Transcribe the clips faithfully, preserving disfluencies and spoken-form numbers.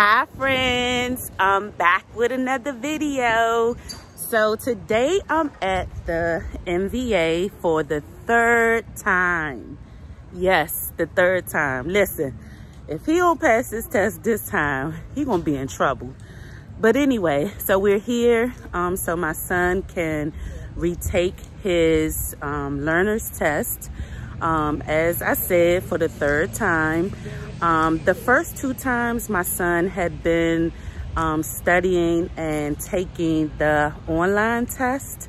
Hi friends, I'm back with another video. So today I'm at the M V A for the third time. Yes, the third time. Listen, if he don't pass his test this time, he gonna be in trouble. But anyway, so we're here um, so my son can retake his um, learner's test. Um, as I said, for the third time. Um, the first two times my son had been um, studying and taking the online test,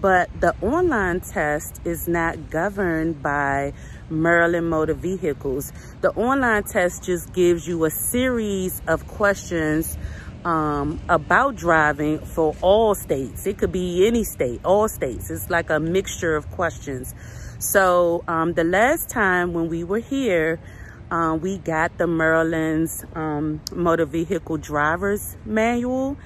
but the online test is not governed by Maryland Motor Vehicles. The online test just gives you a series of questions um, about driving for all states. It could be any state, all states. It's like a mixture of questions. So um, the last time when we were here, Um, we got the Maryland's um, Motor Vehicle Driver's Manual.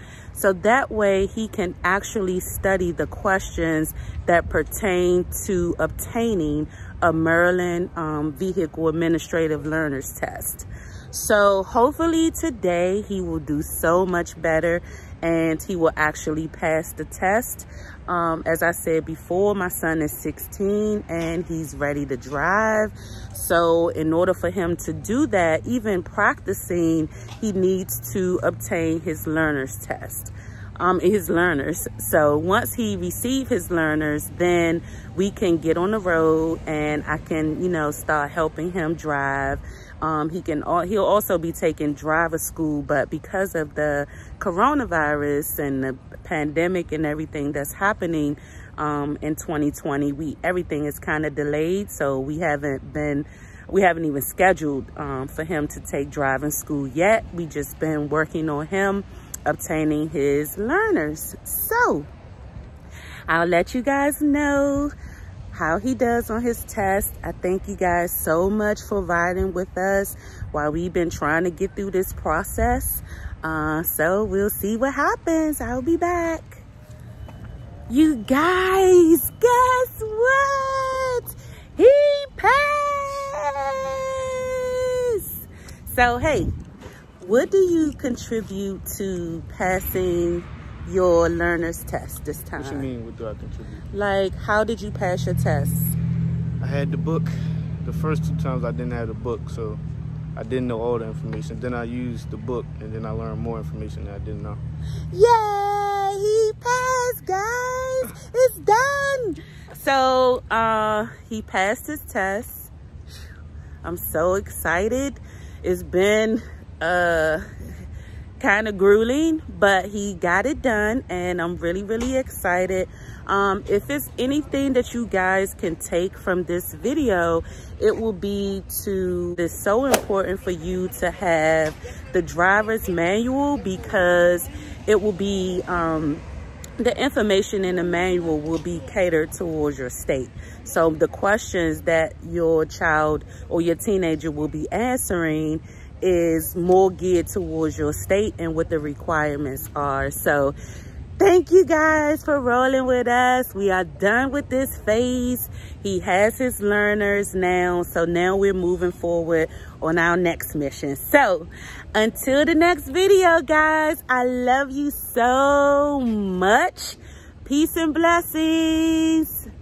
So that way he can actually study the questions that pertain to obtaining a Maryland um, Vehicle Administrative Learner's Test. So hopefully today he will do so much better and he will actually pass the test. Um, as I said before, my son is sixteen and he's ready to drive. So in order for him to do that, even practicing, he needs to obtain his learner's test, um, his learners. So once he receives his learners, then we can get on the road and I can, you know, start helping him drive. Um, he can, he'll also be taking driver school, but because of the coronavirus and the pandemic and everything that's happening um, in twenty twenty, we, everything is kind of delayed. So we haven't been, we haven't even scheduled um, for him to take driving school yet. We just been working on him obtaining his learners. So I'll let you guys know how he does on his test. I thank you guys so much for riding with us while we've been trying to get through this process. Uh, so we'll see what happens. I'll be back. You guys, guess what? He passed! So hey, what do you contribute to passing your learner's test this time? What you mean, what do I contribute? Like, how did you pass your test? I had the book. The first two times I didn't have the book, so I didn't know all the information. Then I used the book, and then I learned more information that I didn't know. Yay! He passed, guys! It's done! So, uh, he passed his test. I'm so excited. It's been, uh... kind of grueling, but he got it done and I'm really really excited. Um if there's anything that you guys can take from this video, it will be to it's so important for you to have the driver's manual, because it will be um the information in the manual will be catered towards your state. So the questions that your child or your teenager will be answering is more geared towards your state and what the requirements are. So thank you guys for rolling with us. We are done with this phase. He has his learners now, so now we're moving forward on our next mission. So until the next video, guys, I love you so much. Peace and blessings.